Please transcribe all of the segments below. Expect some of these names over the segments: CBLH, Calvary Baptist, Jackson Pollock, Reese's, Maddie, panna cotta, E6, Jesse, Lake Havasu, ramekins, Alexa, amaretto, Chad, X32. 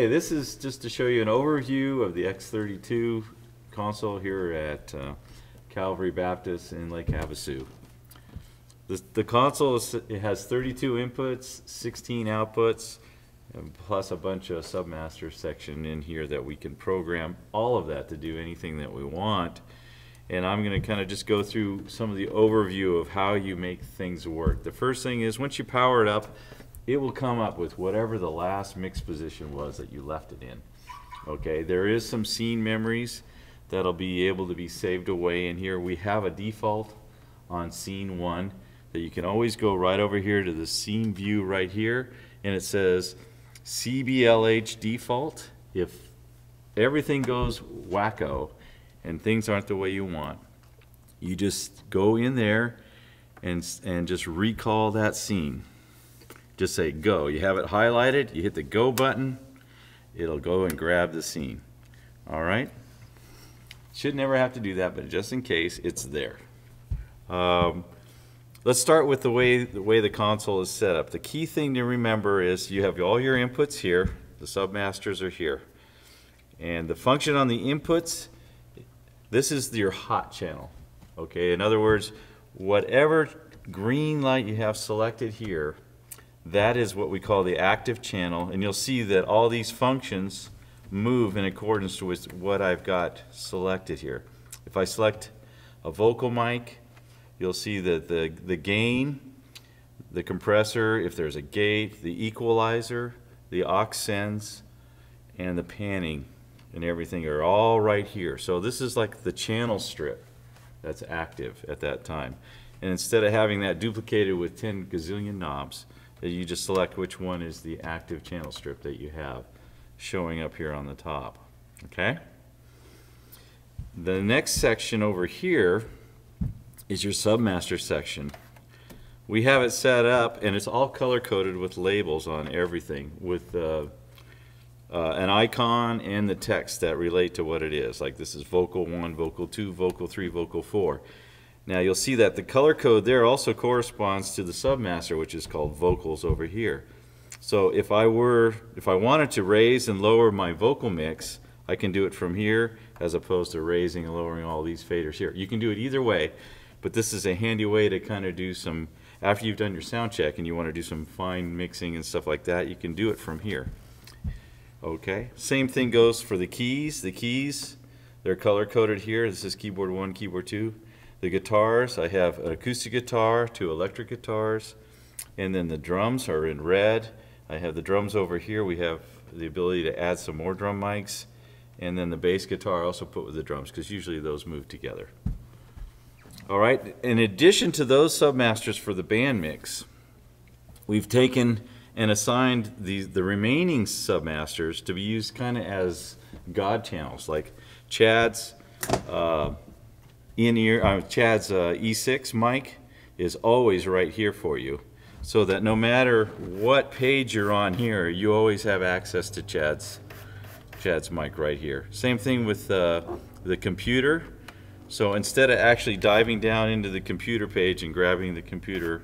Hey, this is just to show you an overview of the X32 console here at Calvary Baptist in Lake Havasu. The console it has 32 inputs, 16 outputs, and plus a bunch of submaster section in here that we can program all of that to do anything that we want. And I'm going to kind of just go through some of the overview of how you make things work. The first thing is once you power it up, it will come up with whatever the last mix position was that you left it in. Okay, there is some scene memories that'll be able to be saved away in here. We have a default on scene 1 that you can always go right over here to the scene view right here, and it says CBLH default. If everything goes wacko and things aren't the way you want, you just go in there and just recall that scene. Just say go. You have it highlighted, you hit the go button, it'll go and grab the scene. All right, should never have to do that, but just in case, it's there. Let's start with the way the console is set up. The key thing to remember is you have all your inputs here, the submasters are here, and the function on the inputs, this is your hot channel. Okay, in other words, whatever green light you have selected here, that is what we call the active channel, and you'll see that all these functions move in accordance with what I've got selected here. If I select a vocal mic, you'll see that the gain, the compressor, if there's a gate, the equalizer, the aux sends, and the panning and everything are all right here. So this is like the channel strip that's active at that time. And instead of having that duplicated with 10 gazillion knobs, you just select which one is the active channel strip that you have showing up here on the top. Okay? The next section over here is your submaster section. We have it set up and it's all color coded with labels on everything with an icon and the text that relate to what it is. Like this is vocal 1, vocal 2, vocal 3, vocal 4. Now you'll see that the color code there also corresponds to the submaster, which is called vocals over here. So if I wanted to raise and lower my vocal mix, I can do it from here as opposed to raising and lowering all these faders here. You can do it either way, but this is a handy way to kind of do some, after you've done your sound check and you want to do some fine mixing and stuff like that, you can do it from here. Okay, same thing goes for the keys. The keys, they're color coded here. This is keyboard 1, keyboard 2. The guitars, I have an acoustic guitar, 2 electric guitars, and then the drums are in red. I have the drums over here. We have the ability to add some more drum mics, and then the bass guitar I also put with the drums because usually those move together. All right, in addition to those submasters for the band mix, we've taken and assigned the remaining submasters to be used kind of as God channels, like Chad's Chad's E6 mic is always right here for you, so that no matter what page you're on here, you always have access to Chad's mic right here. Same thing with the computer. So instead of actually diving down into the computer page and grabbing the computer,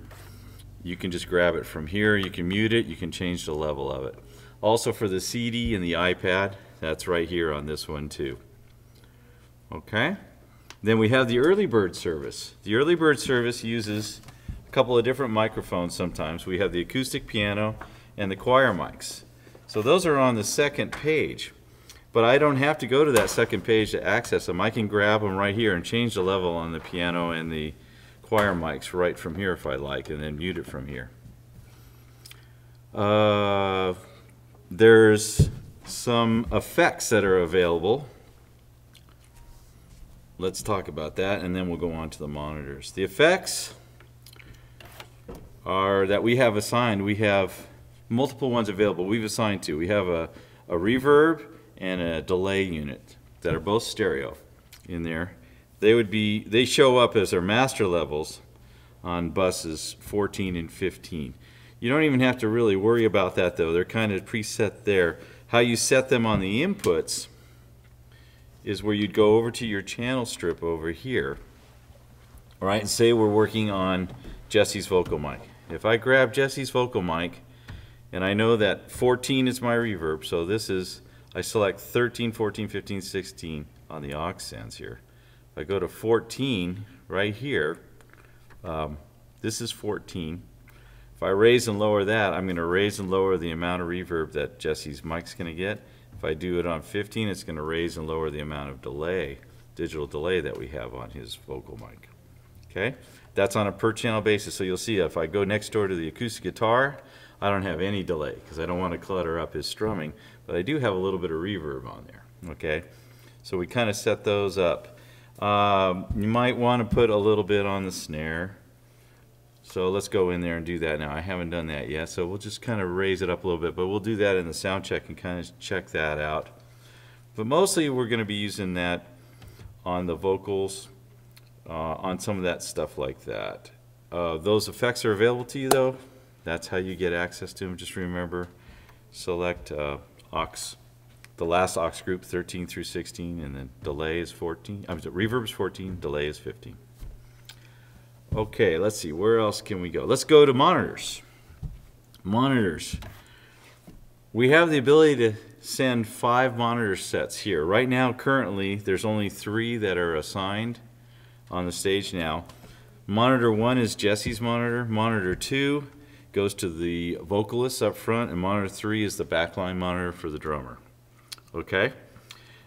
you can just grab it from here. You can mute it, you can change the level of it. Also for the CD and the iPad, that's right here on this one too. Okay? Then we have the early bird service. The early bird service uses a couple of different microphones sometimes. We have the acoustic piano and the choir mics. So those are on the second page. But I don't have to go to that second page to access them. I can grab them right here and change the level on the piano and the choir mics right from here if I like, and then mute it from here. There's some effects that are available. Let's talk about that, and then we'll go on to the monitors. The effects are that we have assigned. We have multiple ones available. We've assigned two. We have a reverb and a delay unit that are both stereo in there. They show up as our master levels on buses 14 and 15. You don't even have to really worry about that though. They're kind of preset there. How you set them on the inputs is where you'd go over to your channel strip over here. All right, and say we're working on Jesse's vocal mic. If I grab Jesse's vocal mic And I know that 14 is my reverb, so this is, I select 13, 14, 15, 16 on the aux sends here. If I go to 14 right here, this is 14. If I raise and lower that, I'm going to raise and lower the amount of reverb that Jesse's mic's going to get. If I do it on 15, it's going to raise and lower the amount of delay, digital delay that we have on his vocal mic. Okay? That's on a per channel basis. So you'll see if I go next door to the acoustic guitar, I don't have any delay because I don't want to clutter up his strumming, but I do have a little bit of reverb on there. Okay? So we kind of set those up. You might want to put a little bit on the snare. So let's go in there and do that now. I haven't done that yet, so we'll just kind of raise it up a little bit, but we'll do that in the sound check and kind of check that out. But mostly we're going to be using that on the vocals, on some of that stuff like that. Those effects are available to you though. That's how you get access to them. Just remember, select aux, the last aux group, 13 through 16, and then delay is 14, reverb is 14, delay is 15. Okay, let's see, where else can we go? Let's go to monitors. Monitors. We have the ability to send 5 monitor sets here. Right now, currently, there's only 3 that are assigned on the stage now. Monitor 1 is Jesse's monitor. Monitor 2 goes to the vocalist up front, and monitor 3 is the backline monitor for the drummer. Okay?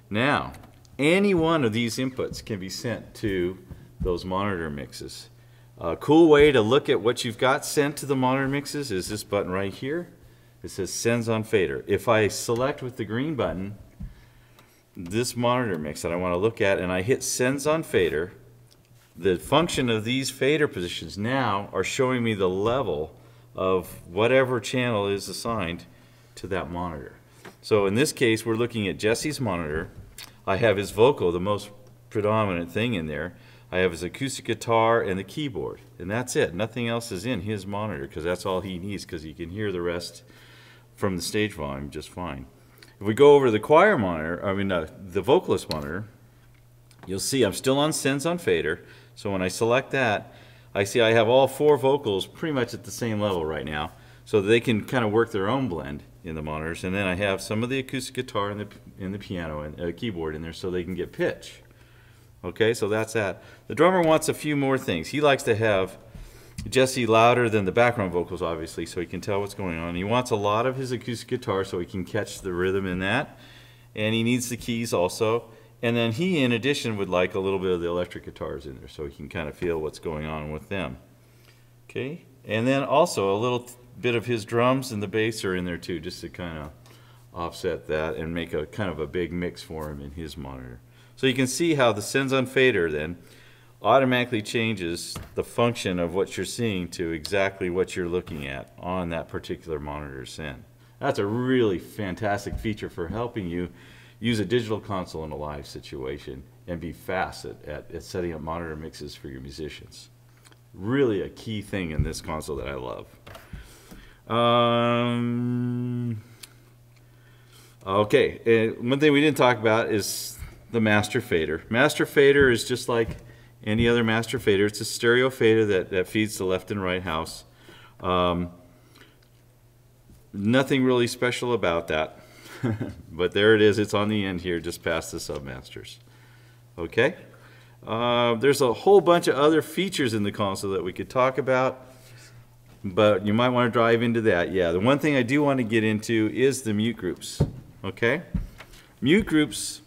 Now, any one of these inputs can be sent to those monitor mixes. A cool way to look at what you've got sent to the monitor mixes is this button right here. It says Sends on Fader. If I select with the green button this monitor mix that I want to look at and I hit Sends on Fader, the function of these fader positions now are showing me the level of whatever channel is assigned to that monitor. So in this case, we're looking at Jesse's monitor. I have his vocal, the most predominant thing in there. I have his acoustic guitar and the keyboard, and that's it. Nothing else is in his monitor because that's all he needs, because he can hear the rest from the stage volume just fine. If we go over to the choir monitor, the vocalist monitor, you'll see I'm still on Sends on Fader. So when I select that, I see I have all 4 vocals pretty much at the same level right now, so they can kind of work their own blend in the monitors. And then I have some of the acoustic guitar and the piano and keyboard in there so they can get pitch. Okay, so that's that. The drummer wants a few more things. He likes to have Jesse louder than the background vocals, obviously, so he can tell what's going on. He wants a lot of his acoustic guitar so he can catch the rhythm in that. And he needs the keys also. And then he, in addition, would like a little bit of the electric guitars in there so he can kind of feel what's going on with them. Okay, and then also a little bit of his drums and the bass are in there too, just to kind of offset that and make a kind of a big mix for him in his monitor. So you can see how the Sends on Fader then automatically changes the function of what you're seeing to exactly what you're looking at on that particular monitor send. That's a really fantastic feature for helping you use a digital console in a live situation and be fast at setting up monitor mixes for your musicians. Really a key thing in this console that I love. Okay, one thing we didn't talk about is the master fader. Master fader is just like any other master fader. It's a stereo fader that feeds the left and right house. Nothing really special about that, but there it is. It's on the end here, just past the submasters. Okay. There's a whole bunch of other features in the console that we could talk about, but you might want to dive into that. Yeah, the one thing I do want to get into is the mute groups. Okay, mute groups.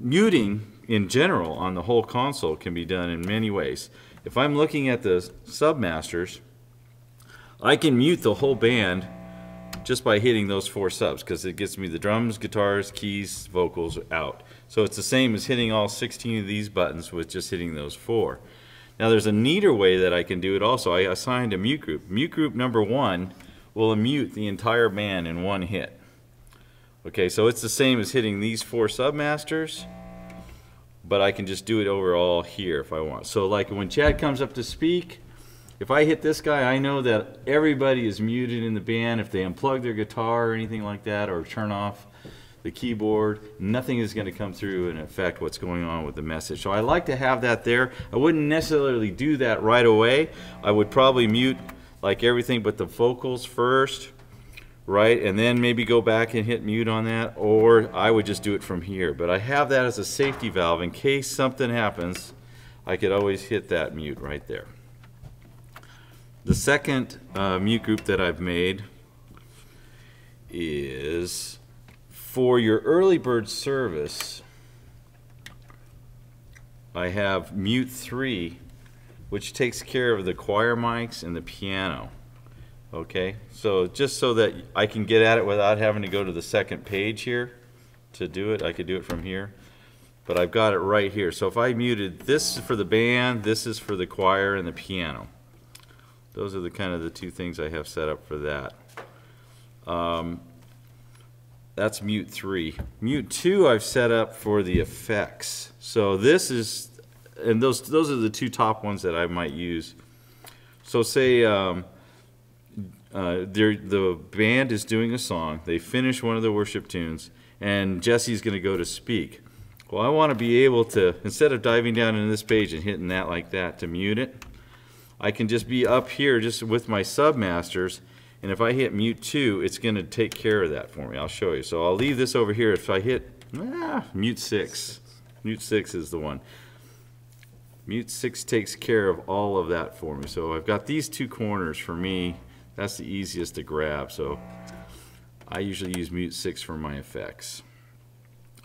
Muting in general on the whole console can be done in many ways. If I'm looking at the submasters, I can mute the whole band just by hitting those 4 subs, because it gets me the drums, guitars, keys, vocals out. So it's the same as hitting all 16 of these buttons with just hitting those 4. Now there's a neater way that I can do it also. I assigned a mute group. Mute group number 1 will mute the entire band in one hit. Okay, so it's the same as hitting these 4 submasters, but I can just do it overall here if I want. So like when Chad comes up to speak, if I hit this guy, I know that everybody is muted in the band. If they unplug their guitar or anything like that, or turn off the keyboard, nothing is going to come through and affect what's going on with the message. So I like to have that there. I wouldn't necessarily do that right away. I would probably mute like everything but the vocals first, right, and then maybe go back and hit mute on that, or I would just do it from here. But I have that as a safety valve in case something happens. I could always hit that mute right there. The second mute group that I've made is for your early bird service. I have mute 3, which takes care of the choir mics and the piano. Okay, so just so that I can get at it without having to go to the second page here to do it, I could do it from here, but I've got it right here. So if I muted, this is for the band, this is for the choir and the piano. Those are the kind of the two things I have set up for that. That's mute 3. Mute 2 I've set up for the effects. So this is, and those are the two top ones that I might use. So say the band is doing a song, they finish one of the worship tunes, and Jesse's going to go to speak. Well, I want to be able to, instead of diving down into this page and hitting that like that to mute it, I can just be up here just with my submasters, and if I hit mute 2, it's going to take care of that for me. I'll show you. So I'll leave this over here. If I hit mute 6, mute 6 is the one. Mute 6 takes care of all of that for me. So I've got these two corners for me. That's the easiest to grab. So I usually use mute 6 for my effects.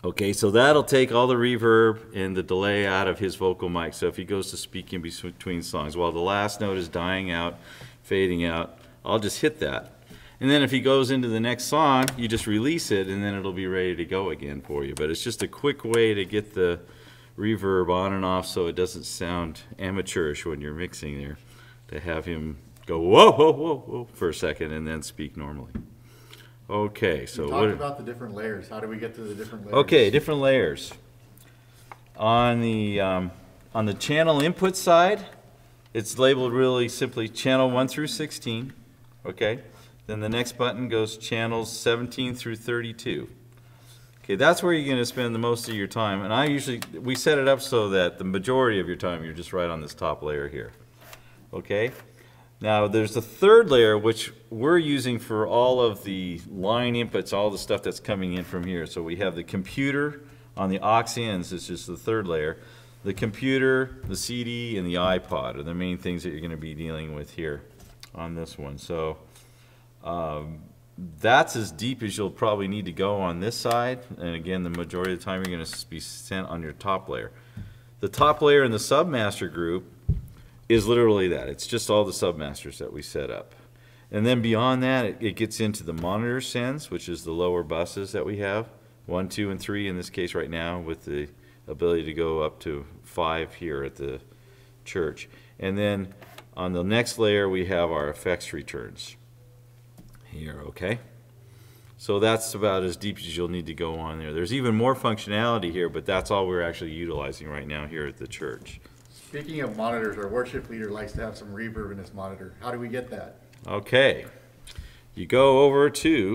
Okay, so that'll take all the reverb and the delay out of his vocal mic. So if he goes to speak in between songs, while the last note is dying out, fading out, I'll just hit that. And then if he goes into the next song, you just release it and then it'll be ready to go again for you. But it's just a quick way to get the reverb on and off so it doesn't sound amateurish when you're mixing there, to have him go whoa, whoa, whoa, whoa for a second and then speak normally. Okay, so what about the different layers? How do we get to the different layers? Okay, different layers. On the channel input side, it's labeled really simply channel 1 through 16. Okay, then the next button goes channels 17 through 32. Okay, that's where you're going to spend the most of your time, and we set it up so that the majority of your time you're just right on this top layer here. Okay. Now there's the third layer, which we're using for all of the line inputs, all the stuff that's coming in from here. So we have the computer on the aux ends, it's just the third layer. The computer, the CD, and the iPod are the main things that you're going to be dealing with here on this one. So that's as deep as you'll probably need to go on this side. And again, the majority of the time you're going to be sent on your top layer. The top layer in the submaster group is literally that. It's just all the submasters that we set up. And then beyond that, it gets into the monitor sends, which is the lower buses that we have, 1, 2, and 3 in this case right now, with the ability to go up to 5 here at the church. And then on the next layer, we have our effects returns here, okay? So that's about as deep as you'll need to go on there. There's even more functionality here, but that's all we're actually utilizing right now here at the church. Speaking of monitors, our worship leader likes to have some reverb in his monitor. How do we get that? Okay, you go over to